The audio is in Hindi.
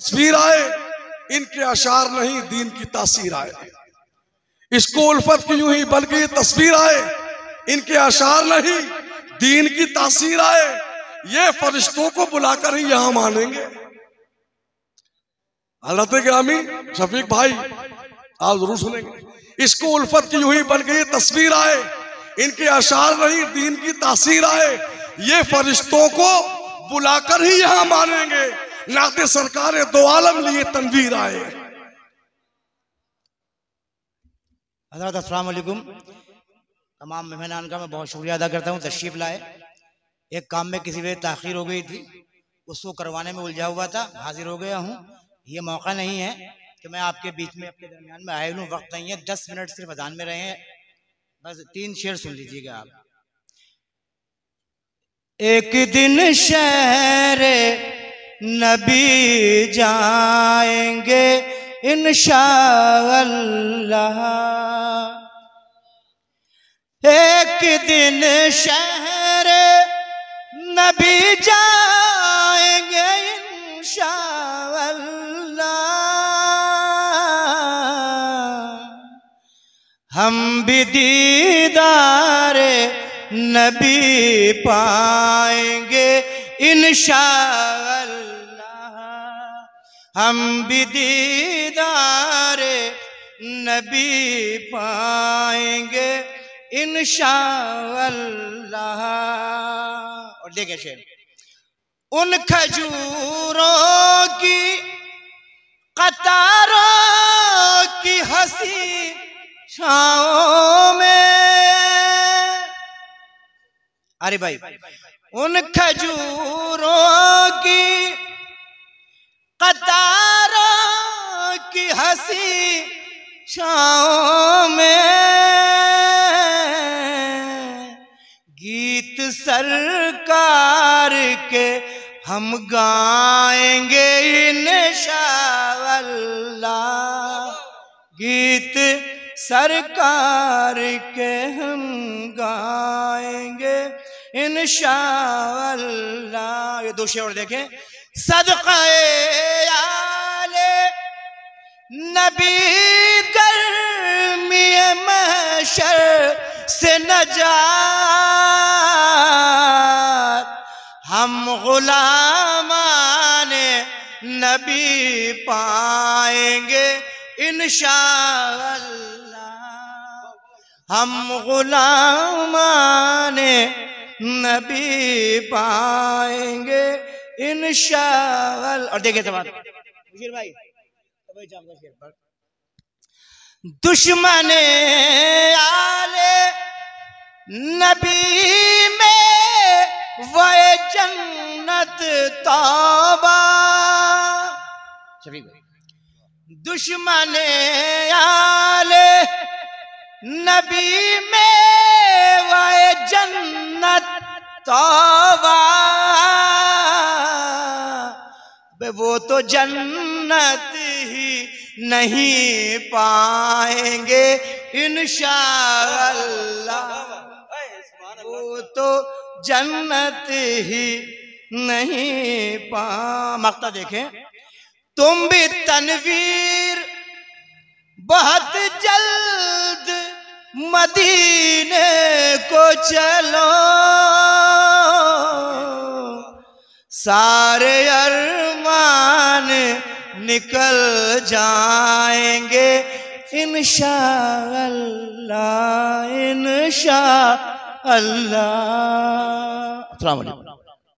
तस्वीर आए, इनके अशार नहीं दीन की तासीर आए। इसको उल्फत की यूं ही बल्कि तस्वीर आए, इनके अशार नहीं दीन की तासीर आए। ये फरिश्तों को बुलाकर ही यहां मानेंगे। हालत ग्रामी शफीक भाई आप जरूर सुनेंगे। इसको उल्फत की यूं ही बल्कि तस्वीर आए, इनके अशार नहीं दीन की तासीर आए। ये फरिश्तों को बुलाकर ही यहां मानेंगे। नाते सरकार दो आलम लिए तनवीर आए। हज़रत अस्सलाम वालेकुम। तमाम मेहमान का मैं बहुत शुक्रिया अदा करता हूँ, तशरीफ लाए। एक काम में किसी वजह ताखिर हो गई थी, उसको करवाने में उलझा हुआ था, हाजिर हो गया हूँ। ये मौका नहीं है कि मैं आपके बीच में आपके दरमियान में आए हूँ, वक्त नहीं है। 10 मिनट सिर्फ अजान में रहे हैं, बस 3 शेर सुन लीजिएगा आप। एक दिन शहरे नबी जाएंगे इंशाअल्लाह, एक दिन शहरे नबी जाएंगे इंशाअल्लाह। हम भी दीदारे नबी पाएंगे इंशाअल्लाह, हम भी दीदारे नबी पाएंगे इंशाअल्लाह। और देखें शेर, उन खजूरों की कतारों की हंसी छाओं में, अरे भाई, उन खजूरों की कतारों की हंसी छाओं में गीत सरकार के हम गाएंगे इंशाअल्लाह, गीत सरकार के हम गाएंगे इंशाअल्लाह। ये 2 शेर और देखें। सदक़ाए आले नबी गर्मी महशर से नजात, हम गुलामाने नबी पाएंगे इंशाअल्लाह, हम गुलामाने नबी पाएंगे इंशाअल्लाह। और देखिए सवाल भाई, दुश्मने आले नबी में वो जन्नत तौबा, दुश्मने आले नबी में वो जन्नत तौबा, वो तो जन्नत ही नहीं पाएंगे इंशाअल्लाह, वो तो जन्नत ही नहीं पा। मक्ता देखें, तुम भी तनवीर बहुत जल्द मदीने को चलो, सारे अरमान निकल जाएंगे इंशाअल्लाह इंशाअल्लाह। अस्सलाम वालेकुम।